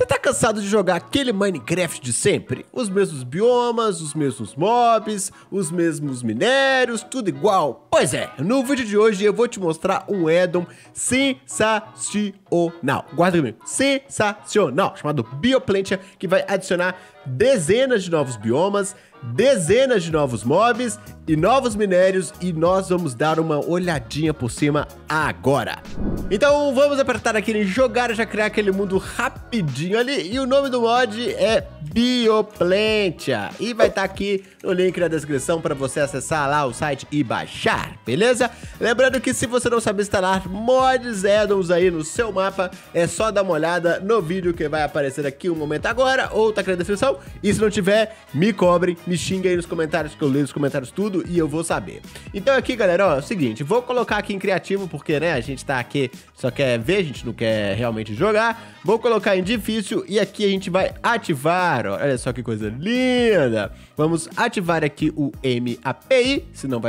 Você tá cansado de jogar aquele Minecraft de sempre? Os mesmos biomas, os mesmos mobs, os mesmos minérios, tudo igual? Pois é, no vídeo de hoje eu vou te mostrar um addon sensacional. Guarda comigo, sensacional, chamado Bioplantia, que vai adicionar dezenas de novos biomas, dezenas de novos mobs e novos minérios, e nós vamos dar uma olhadinha por cima agora. Então vamos apertar aqui em jogar e já criar aquele mundo rapidinho ali, e o nome do mod é Bioplantia, e vai estar aqui no link na descrição para você acessar lá o site e baixar, beleza? Lembrando que se você não sabe instalar mods addons aí no seu mapa, é só dar uma olhada no vídeo que vai aparecer aqui um momento agora, ou tá aqui na descrição, e se não tiver, me cobrem, me xinguem aí nos comentários, que eu leio os comentários tudo e eu vou saber. Então aqui, galera, ó, é o seguinte, vou colocar aqui em criativo, porque, né, a gente tá aqui, só quer ver, a gente não quer realmente jogar. Vou colocar em difícil e aqui a gente vai ativar, ó, olha só que coisa linda. Vamos ativar aqui o MAPI, senão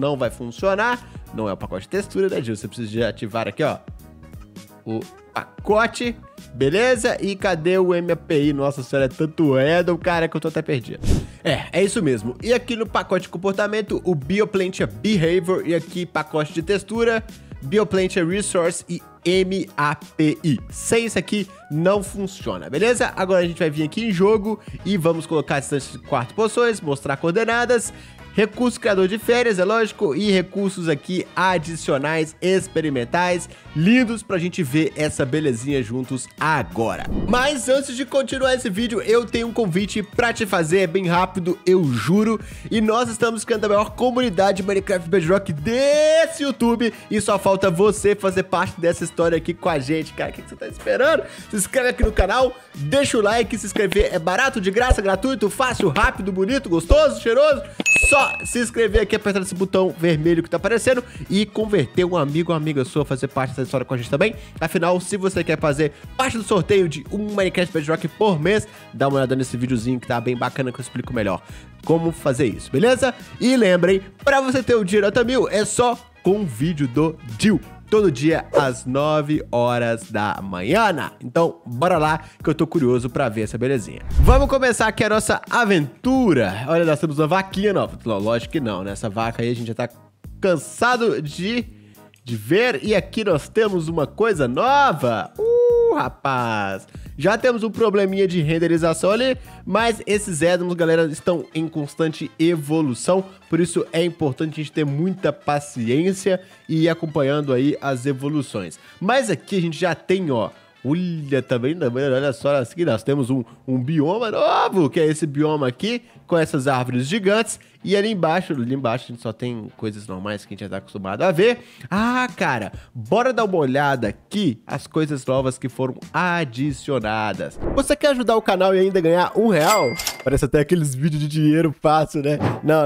não vai funcionar. Não é o pacote de textura, né, Gil? Você precisa de ativar aqui, ó, o pacote. Beleza? E cadê o MAPI? Nossa senhora, é tanto addon, cara, que eu tô até perdido. É isso mesmo. E aqui no pacote de comportamento, o Bioplantia Behavior, e aqui pacote de textura, Bioplantia Resource e MAPI. Sem isso aqui não funciona, beleza? Agora a gente vai vir aqui em jogo e vamos colocar essas 4 poções, mostrar coordenadas, recurso criador de férias, é lógico, e recursos aqui adicionais, experimentais, lindos, pra gente ver essa belezinha juntos agora. Mas antes de continuar esse vídeo, eu tenho um convite pra te fazer, é bem rápido, eu juro, e nós estamos criando a maior comunidade Minecraft Bedrock desse YouTube, e só falta você fazer parte dessa história aqui com a gente, cara. O que você tá esperando? Se inscreve aqui no canal, deixa o like, se inscrever é barato, de graça, gratuito, fácil, rápido, bonito, gostoso, cheiroso, só se inscrever aqui, apertar esse botão vermelho que tá aparecendo e converter um amigo ou amiga sua a fazer parte dessa história com a gente também. Afinal, se você quer fazer parte do sorteio de um Minecraft Bedrock por mês, dá uma olhada nesse videozinho que tá bem bacana, que eu explico melhor como fazer isso, beleza? E lembrem, pra você ter o dinheiro até 1000, é só com o vídeo do Deew, todo dia às 9 horas da manhã. Então, bora lá, que eu tô curioso pra ver essa belezinha. Vamos começar aqui a nossa aventura. Olha, nós temos uma vaquinha nova. Lógico que não, né? Essa vaca aí a gente já tá cansado de ver. E aqui nós temos uma coisa nova. Rapaz! Já temos um probleminha de renderização ali, mas esses addons, galera, estão em constante evolução, por isso é importante a gente ter muita paciência e ir acompanhando aí as evoluções. Mas aqui a gente já tem, ó, olha também, olha só, aqui nós temos um bioma novo, que é esse bioma aqui, com essas árvores gigantes. E ali embaixo a gente só tem coisas normais que a gente já tá acostumado a ver. Ah, cara, bora dar uma olhada aqui as coisas novas que foram adicionadas. Você quer ajudar o canal e ainda ganhar R$1? Parece até aqueles vídeos de dinheiro fácil, né? Não,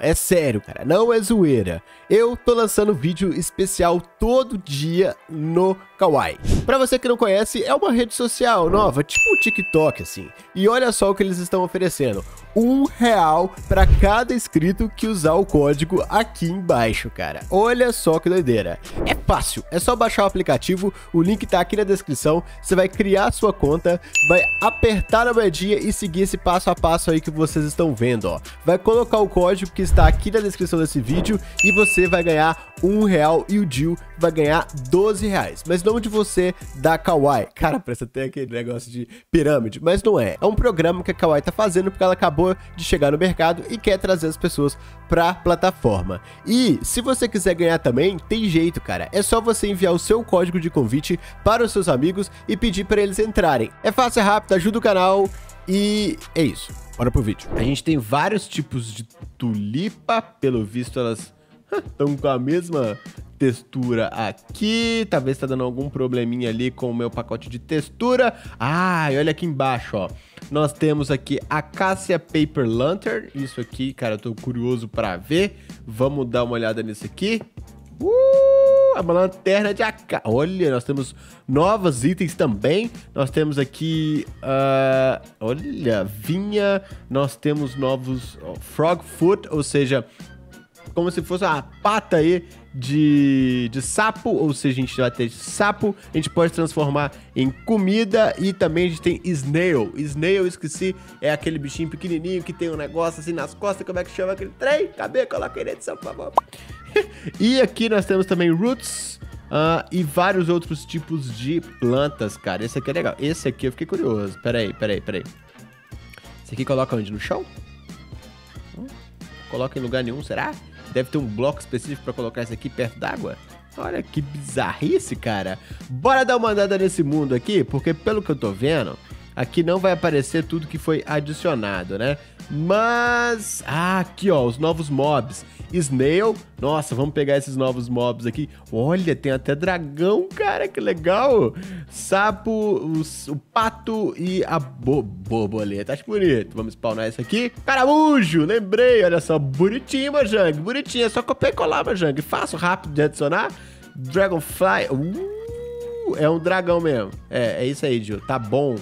é sério, cara, não é zoeira. Eu tô lançando vídeo especial todo dia no Kwai. Pra você que não conhece, é uma rede social nova, tipo o TikTok, assim. E olha só o que eles estão oferecendo. R$1 pra cada inscrito que usar o código aqui embaixo, cara. Olha só que doideira. É fácil, é só baixar o aplicativo, o link tá aqui na descrição. Você vai criar sua conta, vai apertar na moedinha e seguir esse passo a passo aí que vocês estão vendo, ó. Vai colocar o código que está aqui na descrição desse vídeo e você vai ganhar R$1 e o Deew vai ganhar R$12. Mas não de você da Kwai. Cara, parece até aquele negócio de pirâmide, mas não é. É um programa que a Kwai tá fazendo porque ela acabou de chegar no mercado e quer trazer as pessoas pra plataforma. E se você quiser ganhar também, tem jeito, cara. É só você enviar o seu código de convite para os seus amigos e pedir para eles entrarem. É fácil, é rápido, ajuda o canal e é isso. Bora pro vídeo. A gente tem vários tipos de tulipa, pelo visto elas estão com a mesma textura aqui. Talvez tá dando algum probleminha ali com o meu pacote de textura. Ah, e olha aqui embaixo, ó. Nós temos aqui a Acacia Paper Lantern. Isso aqui, cara, eu tô curioso pra ver. Vamos dar uma olhada nisso aqui. É uma lanterna de Acacia. Olha, nós temos novos itens também. Nós temos aqui, olha, vinha. Nós temos novos Frog Foot, ou seja, como se fosse uma pata aí de sapo, ou seja, a gente vai ter sapo, a gente pode transformar em comida, e também a gente tem snail. Snail, esqueci, é aquele bichinho pequenininho que tem um negócio assim nas costas, como é que chama aquele trem? Cadê? Coloca aí na edição, por favor. E aqui nós temos também roots, e vários outros tipos de plantas, cara. Esse aqui é legal. Esse aqui eu fiquei curioso. Pera aí. Esse aqui coloca onde? No chão? Coloca em lugar nenhum, será? Deve ter um bloco específico pra colocar isso aqui perto d'água. Olha que bizarrice, cara. Bora dar uma andada nesse mundo aqui, porque pelo que eu tô vendo, aqui não vai aparecer tudo que foi adicionado, né? Mas... ah, aqui, ó, os novos mobs. Snail. Nossa, vamos pegar esses novos mobs aqui. Olha, tem até dragão, cara, que legal. Sapo, o pato e a borboleta. Acho bonito. Vamos spawnar isso aqui. Caramujo, lembrei. Olha só, bonitinho, Mojang. Bonitinho, é só copiar e colar, Mojang. Fácil, rápido de adicionar. Dragonfly. É um dragão mesmo. É isso aí, Gil. Tá bom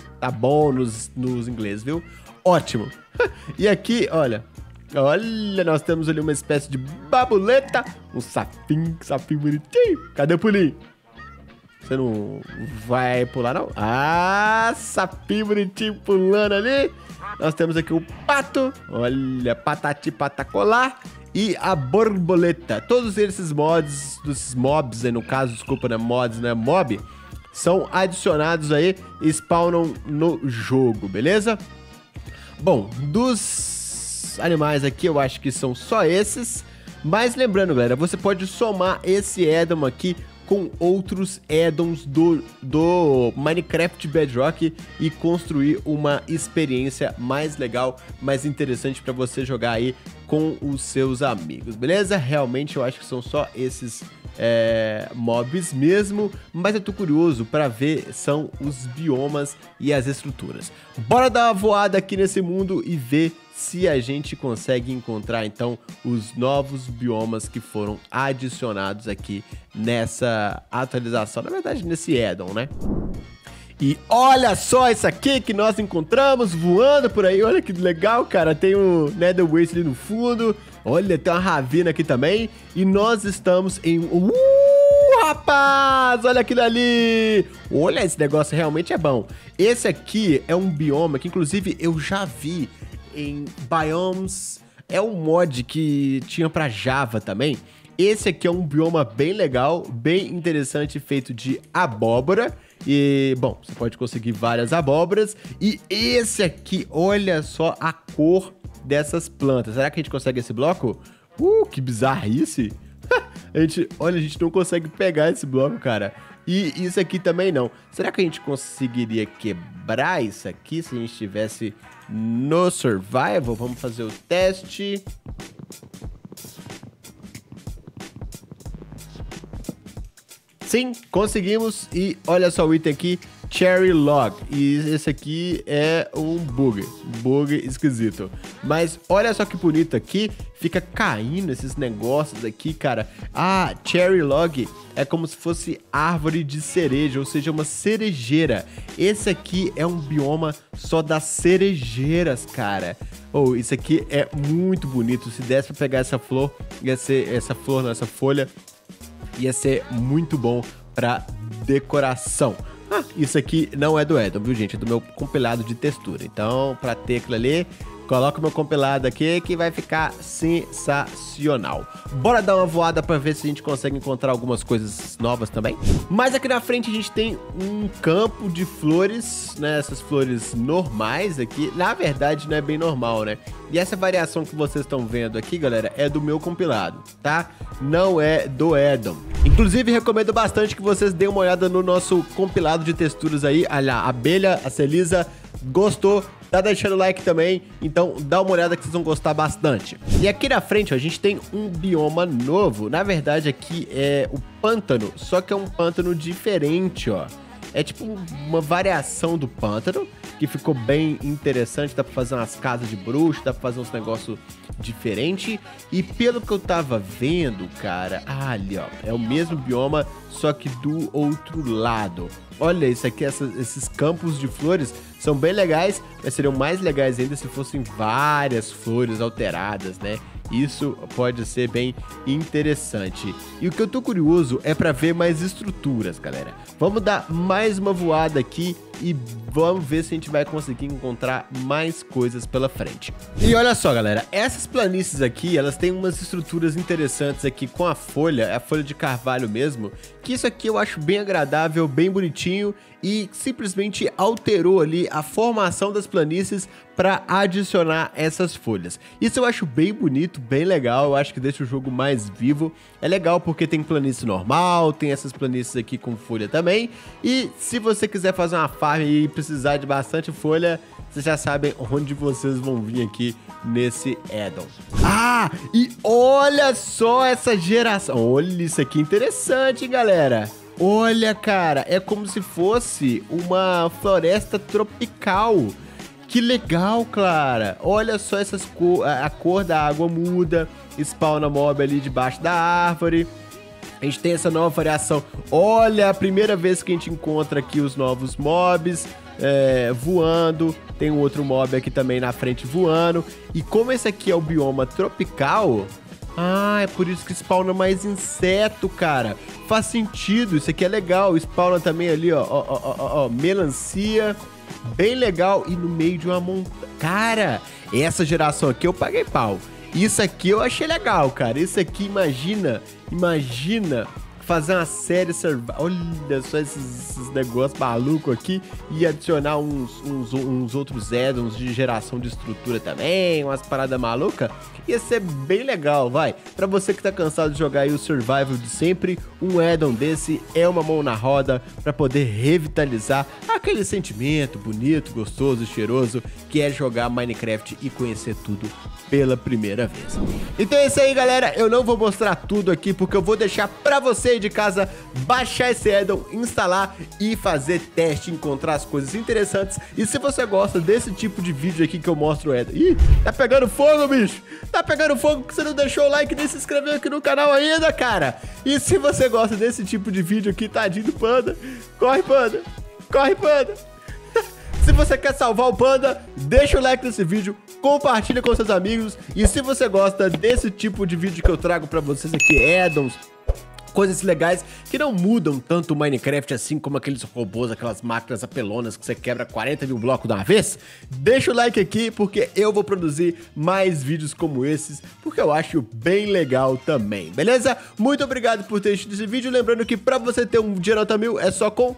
nos ingleses, viu? Ótimo. E aqui, olha. Olha, nós temos ali uma espécie de babuleta. Um sapinho bonitinho. Cadê o pulinho? Você não vai pular, não? Ah, sapinho bonitinho pulando ali. Nós temos aqui o pato. Olha, patati patacolá. E a borboleta. Todos esses mods, dos mobs, aí no caso, desculpa, né? Mods, né? Mob, são adicionados aí e spawnam no jogo, beleza? Bom, dos animais aqui, eu acho que são só esses. Mas lembrando, galera, você pode somar esse addon aqui com outros addons do Minecraft Bedrock e construir uma experiência mais legal, mais interessante para você jogar aí com os seus amigos, beleza? Realmente eu acho que são só esses mobs mesmo, mas eu tô curioso para ver são os biomas e as estruturas. Bora dar uma voada aqui nesse mundo e ver se a gente consegue encontrar então os novos biomas que foram adicionados aqui nessa atualização, na verdade nesse addon, né? E olha só isso aqui que nós encontramos voando por aí. Olha que legal, cara. Tem o Nether Waste ali no fundo. Olha, tem uma ravina aqui também. E nós estamos em... rapaz! Olha aquilo ali! Olha, esse negócio realmente é bom. Esse aqui é um bioma que, inclusive, eu já vi em Biomes. É um mod que tinha pra Java também. Esse aqui é um bioma bem legal, bem interessante, feito de abóbora. E, bom, você pode conseguir várias abóboras. E esse aqui, olha só a cor dessas plantas. Será que a gente consegue esse bloco? Que bizarrice! Olha, a gente não consegue pegar esse bloco, cara. E isso aqui também não. Será que a gente conseguiria quebrar isso aqui se a gente estivesse no survival? Vamos fazer o teste. Sim, conseguimos. E olha só o item aqui, Cherry Log. E esse aqui é um bug esquisito. Mas olha só que bonito aqui, fica caindo esses negócios aqui, cara. Ah, Cherry Log é como se fosse árvore de cereja, ou seja, uma cerejeira. Esse aqui é um bioma só das cerejeiras, cara. Oh, isso aqui é muito bonito. Se desse pra pegar essa flor, ia ser essa flor, não, essa folha, ia ser muito bom pra decoração. Ah, isso aqui não é do addon, viu, gente? É do meu compilado de textura. Então, pra ter aquilo ali, coloca o meu compilado aqui que vai ficar sensacional. Bora dar uma voada pra ver se a gente consegue encontrar algumas coisas novas também. Mas aqui na frente a gente tem um campo de flores, né? Essas flores normais aqui. Na verdade, não é bem normal, né? E essa variação que vocês estão vendo aqui, galera, é do meu compilado, tá? Não é do addon. Inclusive, recomendo bastante que vocês deem uma olhada no nosso compilado de texturas aí. Olha, a abelha, a Celisah, gostou? Tá deixando o like também, então dá uma olhada que vocês vão gostar bastante. E aqui na frente, ó, a gente tem um bioma novo. Na verdade, aqui é o pântano, só que é um pântano diferente, ó. É tipo uma variação do pântano, que ficou bem interessante. Dá pra fazer umas casas de bruxo, dá pra fazer uns negócios diferentes. E pelo que eu tava vendo, cara, ali, ó, é o mesmo bioma, só que do outro lado. Olha, isso aqui, esses campos de flores são bem legais, mas seriam mais legais ainda se fossem várias flores alteradas, né? Isso pode ser bem interessante. E o que eu tô curioso é pra ver mais estruturas, galera. Vamos dar mais uma voada aqui e vamos ver se a gente vai conseguir encontrar mais coisas pela frente. E olha só, galera, essas planícies aqui, elas têm umas estruturas interessantes aqui com a folha de carvalho mesmo, que isso aqui eu acho bem agradável, bem bonitinho, e simplesmente alterou ali a formação das planícies para adicionar essas folhas. Isso eu acho bem bonito, bem legal, eu acho que deixa o jogo mais vivo. É legal porque tem planície normal, tem essas planícies aqui com folha também, e se você quiser fazer uma farm e precisar de bastante folha, vocês já sabem onde vocês vão vir aqui nesse addon. Ah, e olha só essa geração. Olha isso aqui, interessante, hein, galera. Olha, cara, é como se fosse uma floresta tropical. Que legal, Clara. Olha só essas a cor da água muda, spawna mob ali debaixo da árvore. A gente tem essa nova variação. Olha, a primeira vez que a gente encontra aqui os novos mobs voando. Tem um outro mob aqui também na frente voando. E como esse aqui é o bioma tropical... Ah, é por isso que spawna mais inseto, cara. Faz sentido, isso aqui é legal. Spawna também ali, ó, melancia. Bem legal. E no meio de uma montanha. Cara, essa geração aqui eu paguei pau. Isso aqui eu achei legal, cara. Isso aqui, imagina fazer uma série... Olha só esses negócios malucos aqui. E adicionar uns outros addons de geração de estrutura também. Umas paradas malucas. Ia ser bem legal, vai. Pra você que tá cansado de jogar aí o survival de sempre, um addon desse é uma mão na roda pra poder revitalizar aquele sentimento bonito, gostoso e cheiroso que é jogar Minecraft e conhecer tudo pela primeira vez. Então é isso aí, galera. Eu não vou mostrar tudo aqui porque eu vou deixar pra você aí de casa baixar esse addon, instalar e fazer teste, encontrar as coisas interessantes. E se você gosta desse tipo de vídeo aqui que eu mostro o addon... Ih, tá pegando fogo, bicho! Tá pegando fogo porque você não deixou o like nem se inscreveu aqui no canal ainda, cara. E se você gosta desse tipo de vídeo aqui, tadinho do panda, corre, panda, corre, panda. Se você quer salvar o panda, deixa o like nesse vídeo, compartilha com seus amigos. E se você gosta desse tipo de vídeo que eu trago pra vocês aqui, addons, coisas legais que não mudam tanto o Minecraft assim como aqueles robôs, aquelas máquinas apelonas que você quebra 40 mil blocos de uma vez, deixa o like aqui porque eu vou produzir mais vídeos como esses, porque eu acho bem legal também, beleza? Muito obrigado por ter assistido esse vídeo, lembrando que pra você ter um dinheiro nota 1000 é só com...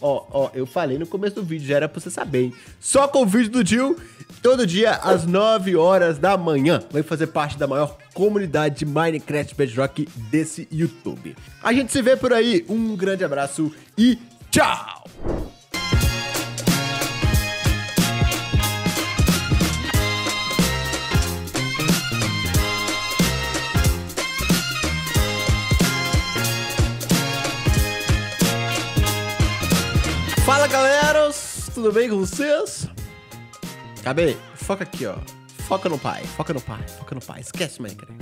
Ó, eu falei no começo do vídeo, já era pra você saber, hein? Só com o vídeo do Deew, todo dia às 9 horas da manhã. Vai fazer parte da maior comunidade de Minecraft Bedrock desse YouTube. A gente se vê por aí, um grande abraço e tchau! Fala, galera, tudo bem com vocês? Acabei, foca aqui, ó. Foca no pai, foca no pai, foca no pai. Esquece o Minecraft.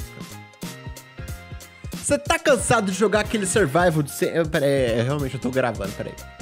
Você tá cansado de jogar aquele survival de... Pera aí, realmente eu tô gravando, pera aí.